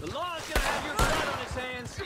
The law's gonna have your blood on his hands.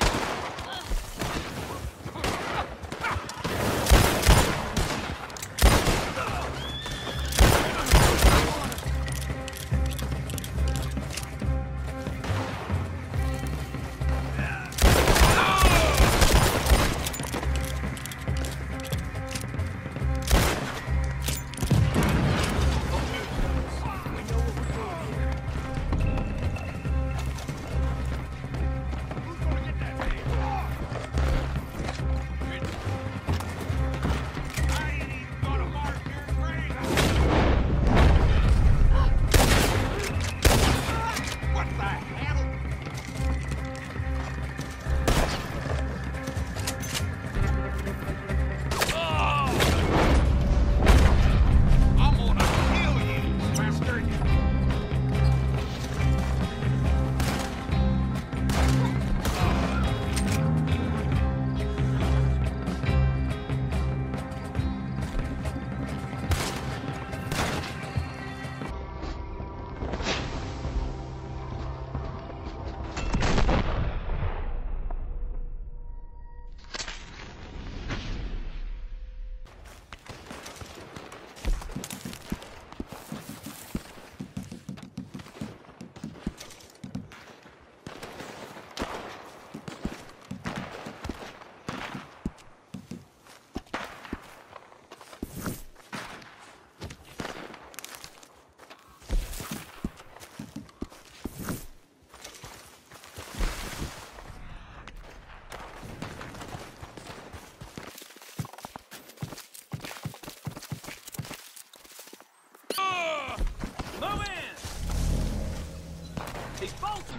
He's bolting!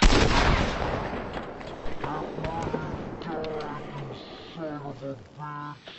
That motherfucking son of a bitch!